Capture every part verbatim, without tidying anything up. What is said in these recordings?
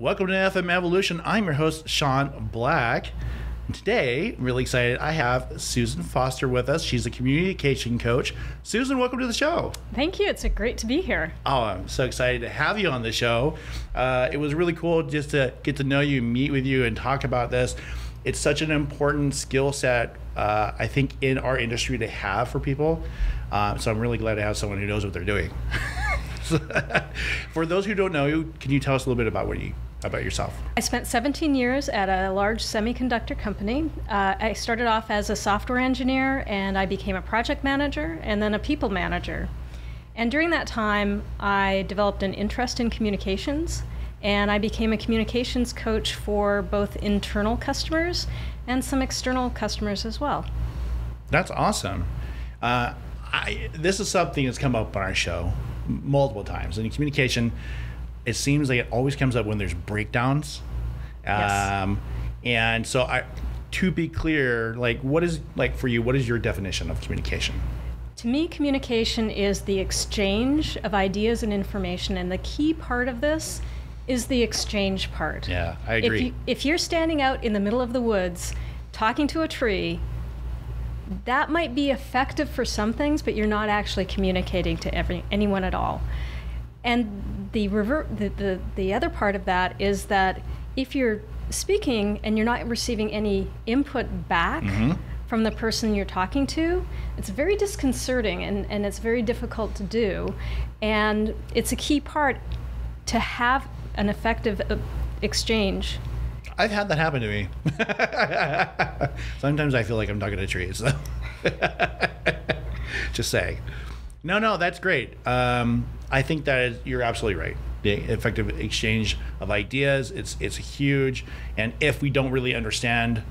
Welcome to F M Evolution. I'm your host, Sean Black. Today, I'm really excited, I have Susan Foster with us. She's a communication coach. Susan, welcome to the show. Thank you. It's great to be here. Oh, I'm so excited to have you on the show. Uh, it was really cool just to get to know you, meet with you, and talk about this. It's such an important skill set, uh, I think, in our industry to have for people. Uh, so I'm really glad to have someone who knows what they're doing. For those who don't know you, can you tell us a little bit about what you about yourself? I spent seventeen years at a large semiconductor company. Uh, I started off as a software engineer, and I became a project manager and then a people manager. And during that time, I developed an interest in communications, and I became a communications coach for both internal customers and some external customers as well. That's awesome. Uh, I, this is something that's come up on our show multiple times. And in communication, it seems like it always comes up when there's breakdowns. Yes. Um, and so I, to be clear, like what is, like for you, what is your definition of communication? To me, communication is the exchange of ideas and information. And the key part of this is the exchange part. Yeah, I agree. If, you, if you're standing out in the middle of the woods talking to a tree, that might be effective for some things, but you're not actually communicating to every, anyone at all. And the, rever the, the, the other part of that is that if you're speaking and you're not receiving any input back mm-hmm. from the person you're talking to, it's very disconcerting and, and it's very difficult to do. And it's a key part to have an effective exchange. I've had that happen to me. Sometimes I feel like I'm talking to trees. So. Just saying. No, no, that's great. Um, I think that is, you're absolutely right. The effective exchange of ideas, it's, it's huge. And if we don't really understand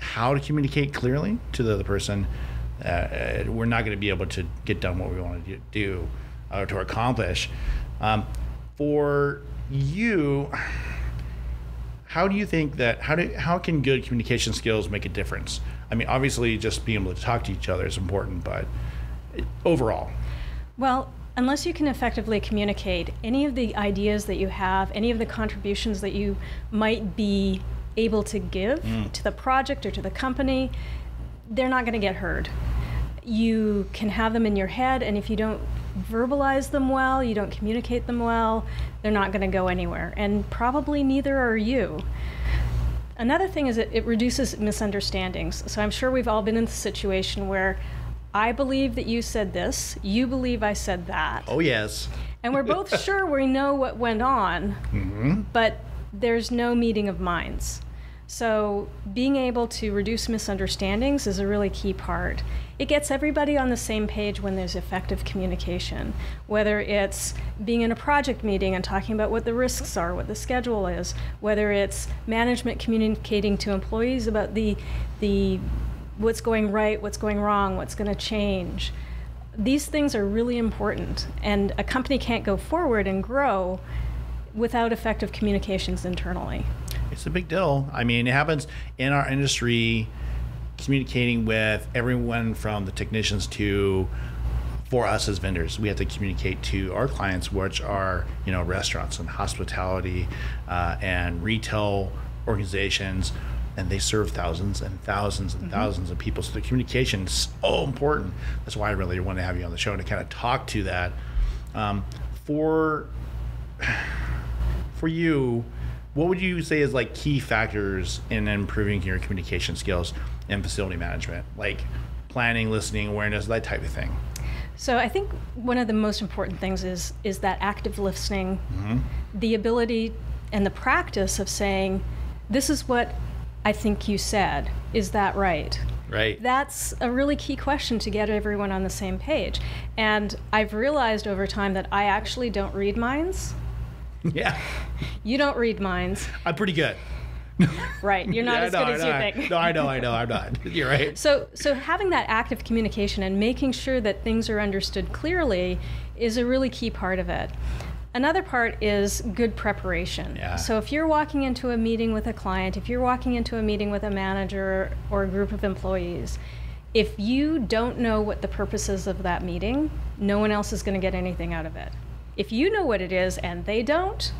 how to communicate clearly to the other person, uh, we're not going to be able to get done what we want to do or to accomplish. Um, for you, how do you think that, how do how can good communication skills make a difference? I mean, obviously just being able to talk to each other is important, but overall. Well, unless you can effectively communicate any of the ideas that you have, any of the contributions that you might be able to give mm. to the project or to the company, they're not going to get heard. You can have them in your head, and if you don't verbalize them well, you don't communicate them well, they're not going to go anywhere, and probably neither are you. Another thing is that it reduces misunderstandings. So I'm sure we've all been in the situation where I believe that you said this, you believe I said that. Oh yes. And we're both sure we know what went on, mm-hmm. but there's no meeting of minds. So being able to reduce misunderstandings is a really key part. It gets everybody on the same page when there's effective communication, whether it's being in a project meeting and talking about what the risks are, what the schedule is, whether it's management communicating to employees about the, the what's going right, what's going wrong, what's going to change. These things are really important, and a company can't go forward and grow without effective communications internally. It's a big deal. I mean, it happens in our industry, communicating with everyone from the technicians to, for us as vendors, we have to communicate to our clients, which are, you know, restaurants and hospitality uh, and retail organizations, and they serve thousands and thousands and mm-hmm. thousands of people. So the communication is so important. That's why I really want to have you on the show to kind of talk to that. Um, for, for you, what would you say is like key factors in improving your communication skills and facility management, like planning, listening, awareness, that type of thing? So I think one of the most important things is, is that active listening, mm-hmm. the ability and the practice of saying, this is what I think you said, is that right? Right. That's a really key question to get everyone on the same page. And I've realized over time that I actually don't read minds. Yeah. You don't read minds. I'm pretty good. Right. You're not yeah, as know, good as you think. No, I know, I know, I'm not. You're right. So so having that active communication and making sure that things are understood clearly is a really key part of it. Another part is good preparation. Yeah. So if you're walking into a meeting with a client, if you're walking into a meeting with a manager or a group of employees, if you don't know what the purpose is of that meeting, no one else is going to get anything out of it. If you know what it is and they don't,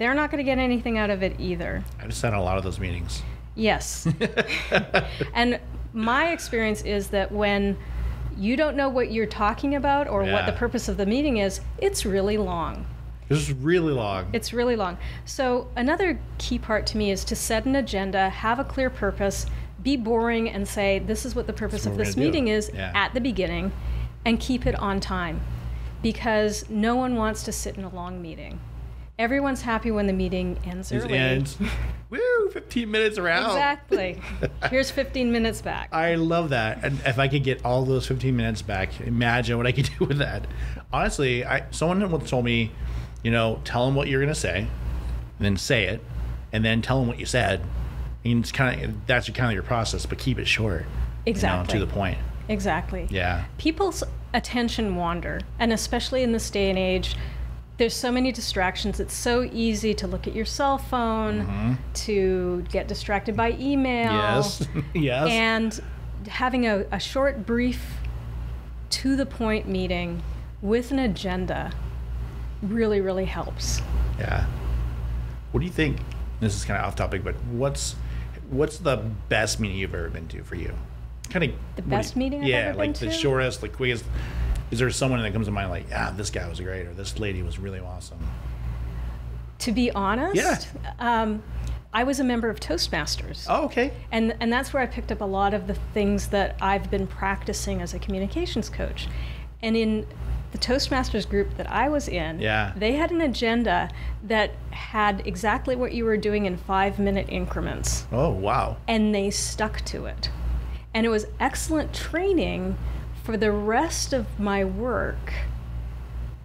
they're not going to get anything out of it either. I just sat on a lot of those meetings. Yes. And my experience is that when you don't know what you're talking about or yeah. what the purpose of the meeting is, it's really long. It's really long. It's really long. So another key part to me is to set an agenda, have a clear purpose, be boring and say, this is what the purpose of this meeting is yeah. at the beginning, and keep it on time. Because no one wants to sit in a long meeting. Everyone's happy when the meeting ends early. It ends. Woo, fifteen minutes around. Exactly. Here's fifteen minutes back. I love that. And if I could get all those fifteen minutes back, imagine what I could do with that. Honestly, I, someone told me, you know, tell them what you're going to say, and then say it, and then tell them what you said. And it's kind of, that's kind of your process, but keep it short. Exactly. You know, to the point. Exactly. Yeah. People's attention wander, and especially in this day and age, there's so many distractions. It's so easy to look at your cell phone, mm-hmm. to get distracted by email. Yes, yes. And having a, a short, brief, to-the-point meeting with an agenda really, really helps. Yeah. What do you think? This is kind of off topic, but what's what's the best meeting you've ever been to for you? Kind of the best you, meeting I've yeah, ever like been the to? Shortest, the quickest. Is there someone that comes to mind like, ah, this guy was great, or this lady was really awesome? To be honest, yeah. um, I was a member of Toastmasters. Oh, okay. And, and that's where I picked up a lot of the things that I've been practicing as a communications coach. And in the Toastmasters group that I was in, yeah. they had an agenda that had exactly what you were doing in five-minute increments. Oh, wow. And they stuck to it. And it was excellent training for the rest of my work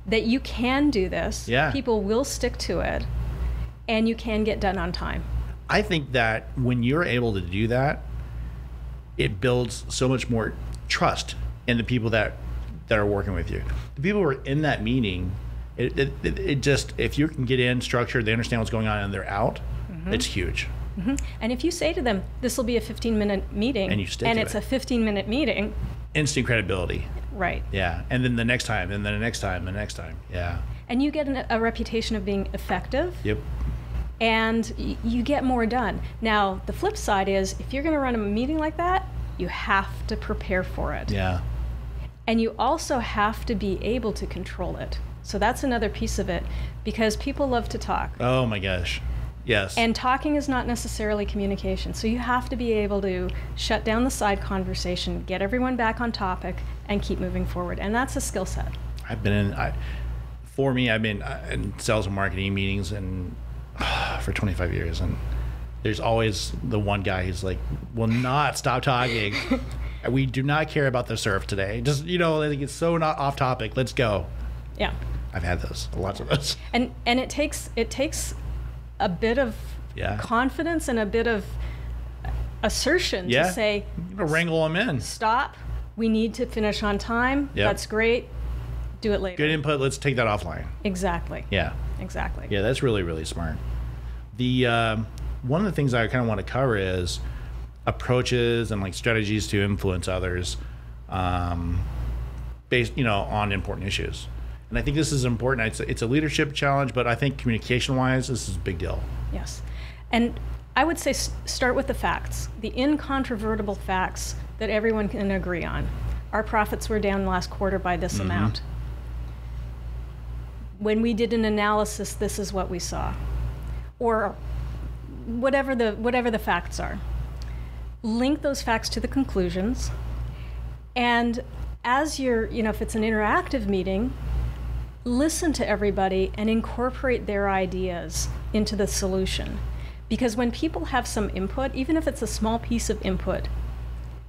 that you can do this, yeah. people will stick to it, and you can get done on time. I think that when you're able to do that, it builds so much more trust in the people that, that are working with you. The people who are in that meeting, it, it, it, it just, if you can get in structured, they understand what's going on and they're out, mm-hmm. it's huge. Mm-hmm. And if you say to them, this will be a fifteen minute meeting, and, you stick and to it's it. a fifteen minute meeting, instant credibility. Right. Yeah. And then the next time, and then the next time, the next time. Yeah. And you get an, a reputation of being effective. Yep. And y you get more done. Now, the flip side is, if you're going to run a meeting like that, you have to prepare for it. Yeah. And you also have to be able to control it. So that's another piece of it, because people love to talk. Oh my gosh. Yes. And talking is not necessarily communication. So you have to be able to shut down the side conversation, get everyone back on topic, and keep moving forward. And that's a skill set. I've been in, I, for me, I've been in sales and marketing meetings and uh, for twenty-five years. And there's always the one guy who's like, will not stop talking. We do not care about the surf today. Just, you know, I think it's so not off topic. Let's go. Yeah. I've had those, lots of those. And, and it takes, it takes, a bit of yeah. confidence and a bit of assertion yeah. to say, to wrangle them in. Stop. We need to finish on time. Yep. That's great. Do it later. Good input. Let's take that offline. Exactly. Yeah. Exactly. Yeah, that's really, really smart. The um, one of the things I kind of want to cover is approaches and like strategies to influence others, um, based you know on important issues. And I think this is important. It's a, it's a leadership challenge, but I think communication-wise, this is a big deal. Yes. And I would say start with the facts, the incontrovertible facts that everyone can agree on. Our profits were down last quarter by this mm-hmm. amount. When we did an analysis, this is what we saw. Or whatever the, whatever the facts are. Link those facts to the conclusions. And as you're, you know, if it's an interactive meeting, listen to everybody and incorporate their ideas into the solution. Because when people have some input, even if it's a small piece of input,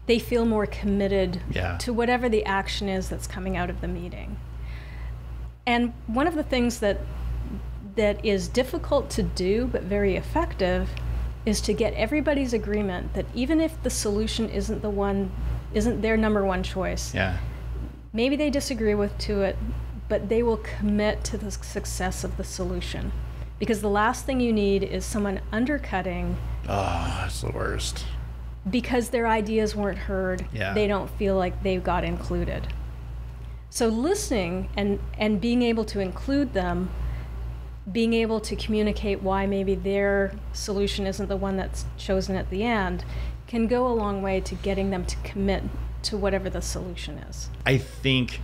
they feel more committed yeah. to whatever the action is that's coming out of the meeting. And one of the things that that is difficult to do but very effective is to get everybody's agreement that even if the solution isn't the one, isn't their number one choice, yeah. maybe they disagree with to it, but they will commit to the success of the solution. Because the last thing you need is someone undercutting. Oh, it's the worst. Because their ideas weren't heard. Yeah. They don't feel like they got included. So listening and, and being able to include them being able to communicate why maybe their solution isn't the one that's chosen at the end can go a long way to getting them to commit to whatever the solution is. I think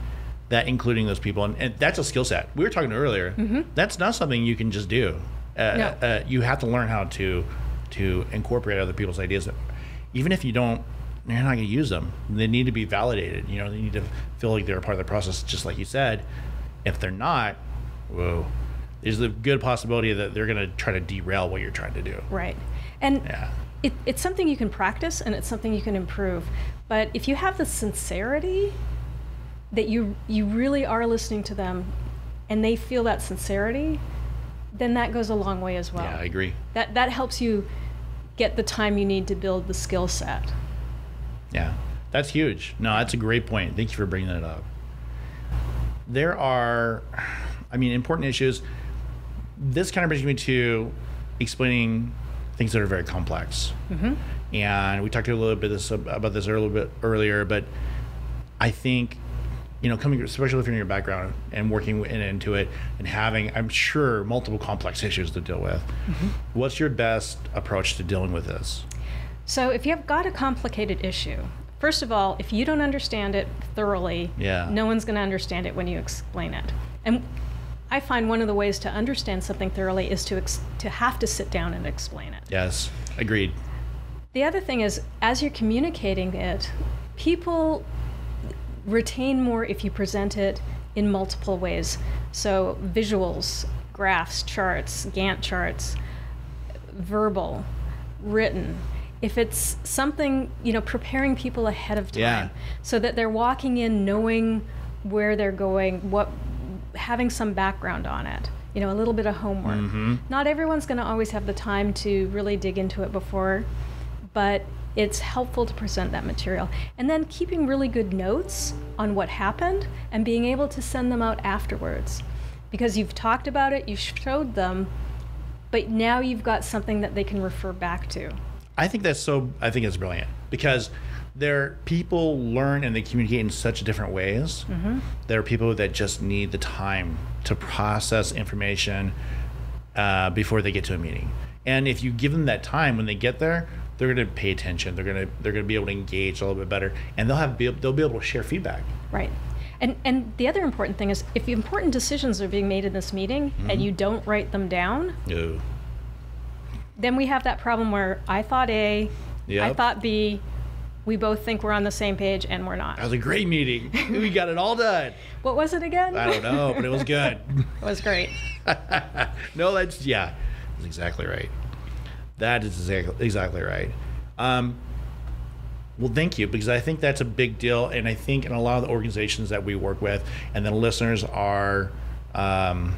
that including those people, and, and that's a skill set. We were talking earlier, mm-hmm. that's not something you can just do. Uh, no. uh, you have to learn how to to incorporate other people's ideas. Even if you don't, you're not going to use them. They need to be validated. You know, they need to feel like they're a part of the process, just like you said. If they're not, whoa, there's the good possibility that they're going to try to derail what you're trying to do. Right. And yeah. it, it's something you can practice, and it's something you can improve. But if you have the sincerity that you you really are listening to them, and they feel that sincerity, then that goes a long way as well. Yeah, I agree. That that helps you get the time you need to build the skill set. Yeah, that's huge. No, that's a great point. Thank you for bringing that up. There are, I mean, important issues. This kind of brings me to explaining things that are very complex. Mm-hmm. And we talked a little bit this, about this a little bit earlier, but I think, you know, coming, especially from your background and working in, into it and having, I'm sure, multiple complex issues to deal with. Mm-hmm. What's your best approach to dealing with this? So if you've got a complicated issue, first of all, if you don't understand it thoroughly, yeah. no one's going to understand it when you explain it. And I find one of the ways to understand something thoroughly is to, ex to have to sit down and explain it. Yes, agreed. The other thing is, as you're communicating it, people retain more if you present it in multiple ways. So visuals, graphs, charts, Gantt charts, verbal, written. If it's something, you know, preparing people ahead of time yeah. so that they're walking in knowing where they're going, what, having some background on it, you know, a little bit of homework. Mm-hmm. Not everyone's going to always have the time to really dig into it before, but it's helpful to present that material. And then keeping really good notes on what happened and being able to send them out afterwards. Because you've talked about it, you showed them, but now you've got something that they can refer back to. I think that's so, I think it's brilliant because there, people learn and they communicate in such different ways. Mm-hmm. There are people that just need the time to process information uh, before they get to a meeting. And if you give them that time when they get there, they're going to pay attention. They're going to they're going to be able to engage a little bit better, and they'll have be, they'll be able to share feedback. Right, and and the other important thing is if important decisions are being made in this meeting mm-hmm. and you don't write them down, no. then we have that problem where I thought A, yep. I thought B, we both think we're on the same page and we're not. That was a great meeting. We got it all done. What was it again? I don't know, but it was good. It was great. No, that's yeah, that's exactly right. That is exactly right. Um, well, thank you, because I think that's a big deal. And I think in a lot of the organizations that we work with and the listeners are, um,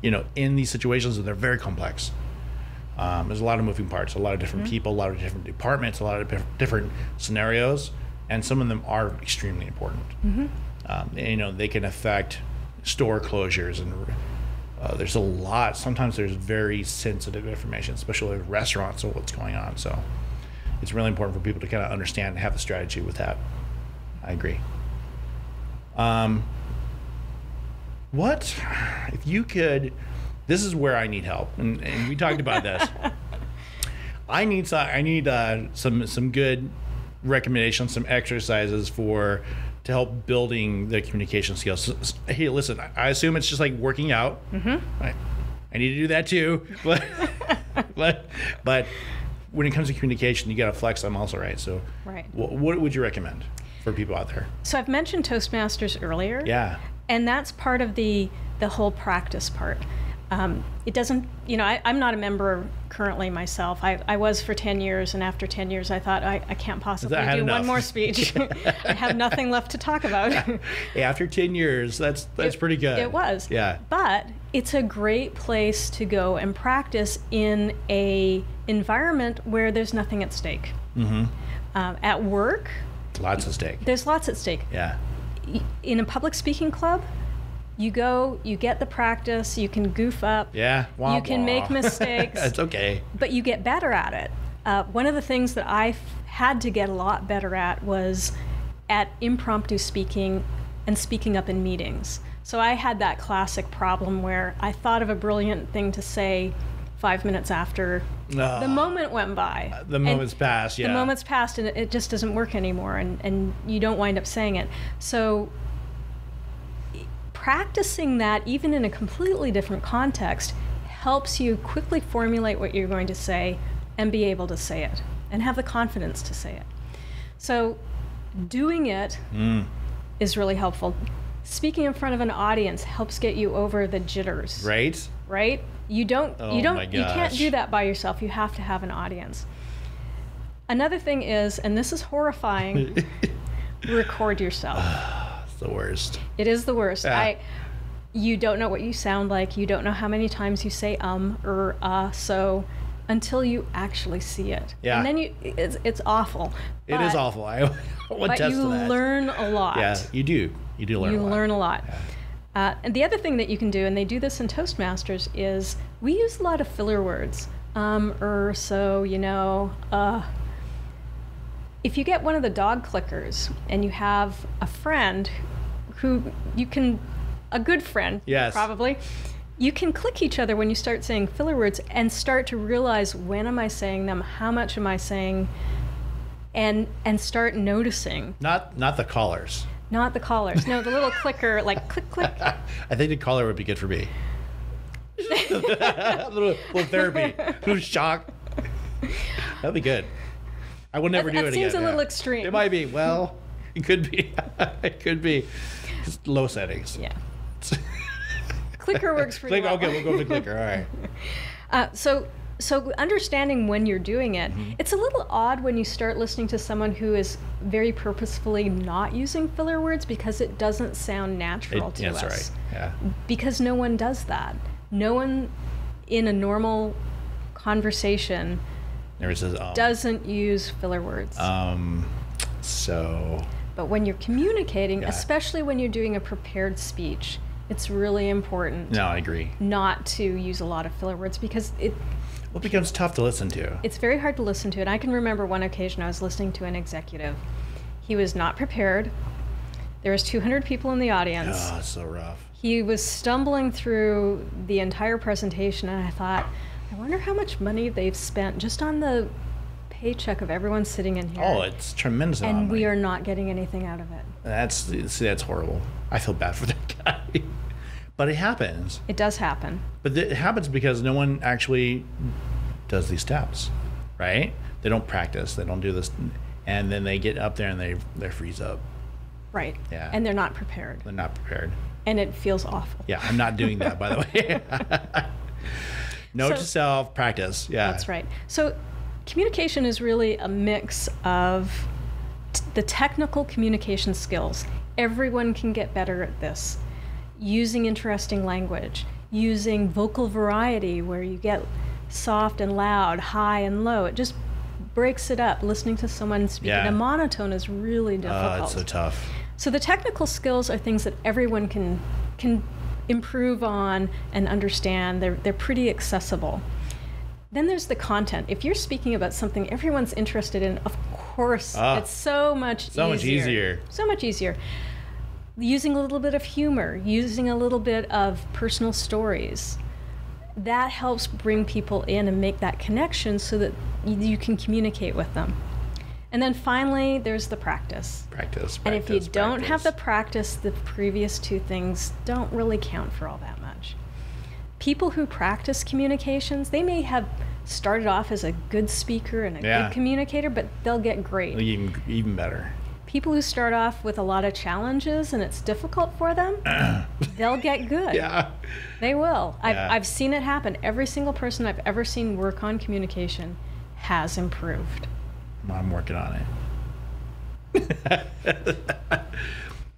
you know, in these situations that they're very complex. Um, there's a lot of moving parts, a lot of different mm-hmm. people, a lot of different departments, a lot of different scenarios. And some of them are extremely important. Mm-hmm. um, and, you know, they can affect store closures and Uh, there's a lot, sometimes there's very sensitive information, especially with restaurants or what's going on. So it's really important for people to kind of understand and have a strategy with that. I agree. Um, what, if you could, this is where I need help. And, and we talked about this. I need some, I need uh, some, some good recommendations, some exercises for, to help building the communication skills. So, hey, listen, I assume it's just like working out. Mm-hmm. I, I need to do that too. But, but, but when it comes to communication, you gotta flex them also, right? So right. Wh what would you recommend for people out there? So I've mentioned Toastmasters earlier. Yeah. And that's part of the, the whole practice part. Um, it doesn't, you know, I, I'm not a member currently myself. I, I was for ten years, and after ten years, I thought, I, I can't possibly do enough. one more speech. I have nothing left to talk about. Yeah, after ten years, that's that's it, pretty good. It was. Yeah. But it's a great place to go and practice in a environment where there's nothing at stake. Mm-hmm. um, at work. Lots at stake. There's lots at stake. Yeah. In a public speaking club, you go, you get the practice, you can goof up, yeah, wah, you can wah. make mistakes. It's okay. But you get better at it. Uh, one of the things that I had to get a lot better at was at impromptu speaking and speaking up in meetings. So I had that classic problem where I thought of a brilliant thing to say five minutes after uh, the moment went by. Uh, the moment's passed, yeah. The moment's passed and it, it just doesn't work anymore, and, and you don't wind up saying it. So practicing that, even in a completely different context, helps you quickly formulate what you're going to say and be able to say it and have the confidence to say it. So doing it mm. is really helpful. Speaking in front of an audience helps get you over the jitters. Right? Right? You don't oh you don't you can't do that by yourself. You have to have an audience. Another thing is, and this is horrifying, record yourself. It's the worst. It is the worst. Yeah. I you don't know what you sound like. You don't know how many times you say um or uh so until you actually see it. Yeah. And then you it's it's awful. But, it is awful. I will attest to that. But you learn a lot. Yeah, you do. You do learn you a lot. You learn a lot. Yeah. Uh, and the other thing that you can do, and they do this in Toastmasters, is we use a lot of filler words. Um, er, so, you know. Uh, if you get one of the dog clickers and you have a friend who you can, a good friend, yes. probably, you can click each other when you start saying filler words and start to realize, when am I saying them? How much am I saying? And and start noticing. Not not the callers. Not the collars. No, the little clicker, like click, click. I think the collar would be good for me. a little, little therapy, a little shock. That'd be good. I will never that, do that it again. It seems a yeah. little extreme. It might be. Well, it could be. It could be. Just low settings. Yeah. Clicker works for you. Click, well. Okay, we'll go to clicker. All right. Uh, so. So understanding when you're doing it, mm-hmm. it's a little odd when you start listening to someone who is very purposefully not using filler words, because it doesn't sound natural it, to that's us. Right. Yeah. Because no one does that. No one in a normal conversation Never says, um, doesn't use filler words. Um, so. But when you're communicating, yeah. especially when you're doing a prepared speech, it's really important. No, I agree. Not to use a lot of filler words, because it. Well, it becomes tough to listen to. It's very hard to listen to. And I can remember one occasion I was listening to an executive. He was not prepared. There was two hundred people in the audience. Oh, so rough. He was stumbling through the entire presentation, and I thought, I wonder how much money they've spent just on the paycheck of everyone sitting in here. Oh, it's tremendous. And anomaly. We are not getting anything out of it. That's, see, that's horrible. I feel bad for that guy. But it happens. It does happen. But it happens because no one actually does these steps, right? They don't practice. They don't do this. And then they get up there and they, they freeze up. Right. Yeah. And they're not prepared. They're not prepared. And it feels awful. Yeah, I'm not doing that, by the way. Note to self, practice. Yeah. That's right. So communication is really a mix of t the technical communication skills. Everyone can get better at this. Using interesting language, using vocal variety where you get soft and loud, high and low. It just breaks it up. Listening to someone speak yeah. in a monotone is really difficult. Oh, it's so tough. So the technical skills are things that everyone can can improve on and understand. They're, they're pretty accessible. Then there's the content. If you're speaking about something everyone's interested in, of course, oh, it's so much so easier. So much easier. So much easier. Using a little bit of humor, using a little bit of personal stories. That helps bring people in and make that connection so that you can communicate with them. And then finally, there's the practice. Practice, practice, And if you practice. don't have the practice, the previous two things don't really count for all that much. People who practice communications, they may have started off as a good speaker and a yeah. good communicator, but they'll get great. Even, even better. People who start off with a lot of challenges and it's difficult for them, they'll get good. Yeah. They will. I've, yeah. I've seen it happen. Every single person I've ever seen work on communication has improved. I'm working on it.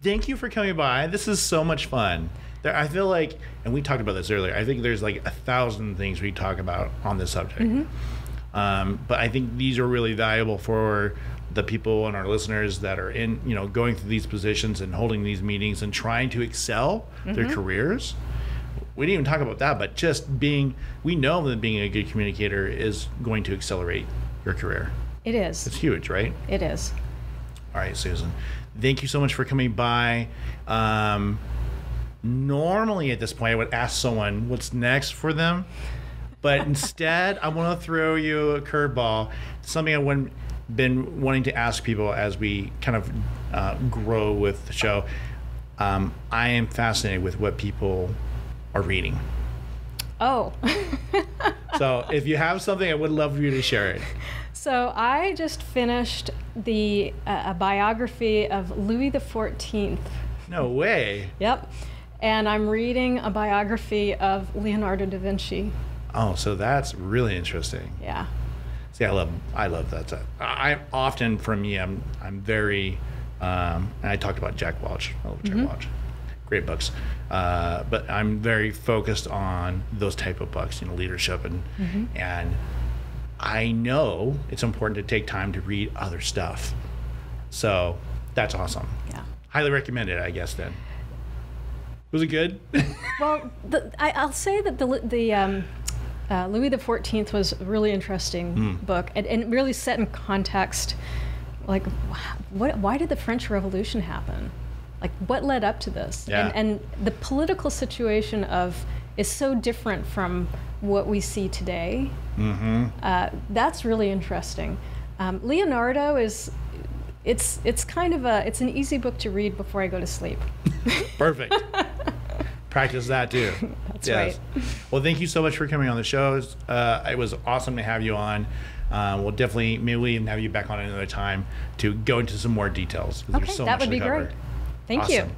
Thank you for coming by. This is so much fun. There, I feel like, and we talked about this earlier, I think there's like a thousand things we talk about on this subject. Mm-hmm. um, but I think these are really valuable for the people and our listeners that are in, you know, going through these positions and holding these meetings and trying to excel mm-hmm. their careers. We didn't even talk about that, but just being, we know that being a good communicator is going to accelerate your career. It is. It's huge, right? It is. All right, Susan, thank you so much for coming by. Um, normally at this point I would ask someone what's next for them, but instead I want to throw you a curveball, something I wouldn't been wanting to ask people as we kind of uh, grow with the show. Um, I am fascinated with what people are reading. Oh. So if you have something, I would love for you to share it. So I just finished the uh, a biography of Louis the fourteenth. No way. Yep. And I'm reading a biography of Leonardo da Vinci. Oh, so that's really interesting. Yeah. See, I love I love that stuff. I often, for me, I'm I'm very, um, and I talked about Jack Welch. I love Jack mm-hmm. Welch, great books. Uh, but I'm very focused on those type of books, you know, leadership, and mm-hmm. and I know it's important to take time to read other stuff. So that's awesome. Yeah, highly recommend it, I guess. Then was it good? Well, the, I, I'll say that the the. Um, Uh, Louis the fourteenth was a really interesting mm. book, and, and really set in context, like, what, why did the French Revolution happen? Like, what led up to this? Yeah. And, and the political situation of is so different from what we see today. Mm-hmm. Uh, that's really interesting. Um, Leonardo is, it's, it's kind of a, it's an easy book to read before I go to sleep. Perfect. Practice that too. That's yes. right. Well, thank you so much for coming on the show. Uh, it was awesome to have you on. Uh, we'll definitely, maybe we'll even have you back on another time to go into some more details. Okay, so that much would be great. Thank awesome. you.